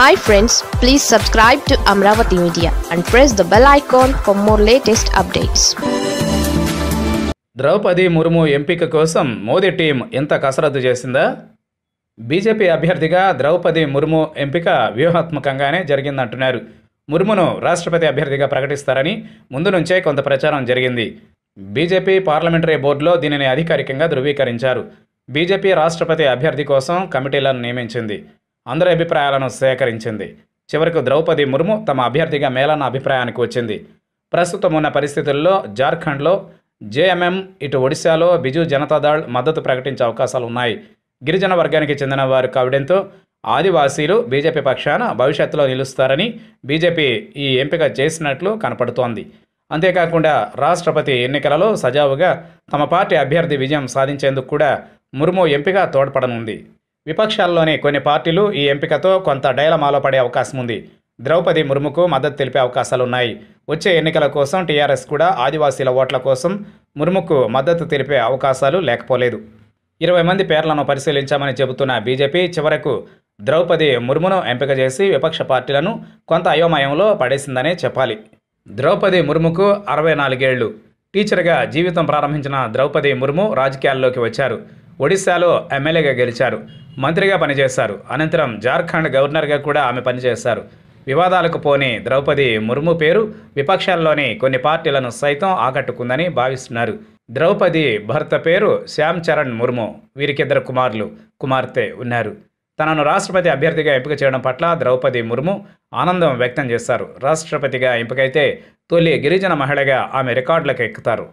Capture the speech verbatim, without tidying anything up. Hi friends, please subscribe to Amravati Media and press the bell icon for more latest updates. Draupadi Murmu ఎంపిక కోసం Modi team ఎంత కసరత్తు చేసిందా? BJP అభ్యర్థిగా ద్రౌపది ముర్ము ఎంపిక వ్యూహాత్మకంగానే జరిగిందంటున్నారు. ముర్మును రాష్ట్రపతి అభ్యర్థిగా ప్రకటిస్తారని ముందు నుంచే కొంత ప్రచారం జరిగింది. బీజేపీ పార్లమెంటరీ బోర్డులో దీనిని అధికారికంగా ధృవీకరించారు. బీజేపీ రాష్ట్రపతి అభ్యర్థి కోసం కమిటీలను నియమించింది. అందరి అభిప్రాయాలను సేకరించింది. చివరకు ద్రౌపది ముర్ము తమ అభ్యర్థిగా మేలన్న అభిప్రాయానికి వచ్చింది. ప్రస్తుతం ఉన్న పరిస్థితుల్లో జార్ఖండ్లో జేఎంఎం, ఇటు ఒడిశాలో బిజు జనతా దళ్ మద్దతు ప్రకటించే అవకాశాలు ఉన్నాయి. గిరిజన వర్గానికి చెందిన వారు కావడంతో ఆదివాసీలు బీజేపీ పక్షాన భవిష్యత్తులో నిలుస్తారని బీజేపీ ఈ ఎంపిక చేసినట్లు కనపడుతోంది. అంతేకాకుండా రాష్ట్రపతి ఎన్నికలలో సజావుగా తమ పార్టీ అభ్యర్థి విజయం సాధించేందుకు కూడా ముర్ము ఎంపిక తోడ్పడనుంది. విపక్షాల్లోని కొన్ని పార్టీలు ఈ ఎంపికతో కొంత డైలమాలో పడే అవకాశం ఉంది. ద్రౌపది ముర్ముకు మద్దతు తెలిపే అవకాశాలున్నాయి. వచ్చే ఎన్నికల కోసం టీఆర్ఎస్ కూడా ఆదివాసీల ఓట్ల కోసం ముర్ముకు మద్దతు తెలిపే అవకాశాలు లేకపోలేదు. ఇరవై మంది పేర్లను పరిశీలించామని చెబుతున్న బీజేపీ చివరకు ద్రౌపది ముర్మును ఎంపిక చేసి విపక్ష పార్టీలను కొంత అయోమయంలో పడేసిందనే చెప్పాలి. ద్రౌపది ముర్ముకు అరవై నాలుగేళ్లు. టీచర్గా జీవితం ప్రారంభించిన ద్రౌపది ముర్ము రాజకీయాల్లోకి వచ్చారు. ఒడిశాలో ఎమ్మెల్యేగా గెలిచారు. మంత్రిగా పనిచేశారు. అనంతరం జార్ఖండ్ గవర్నర్గా కూడా ఆమె పనిచేశారు. వివాదాలకు పోని ద్రౌపది ముర్ము పేరు విపక్షాల్లోని కొన్ని పార్టీలను సైతం ఆకట్టుకుందని భావిస్తున్నారు. ద్రౌపది భర్త పేరు శ్యామ్ చరణ్ ముర్ము. వీరికిద్దరు కుమారులు, కుమార్తె ఉన్నారు. తనను రాష్ట్రపతి అభ్యర్థిగా ఎంపిక చేయడం పట్ల ద్రౌపది ముర్ము ఆనందం వ్యక్తం చేశారు. రాష్ట్రపతిగా ఎంపికైతే తొలి గిరిజన మహిళగా ఆమె రికార్డులకు ఎక్కుతారు.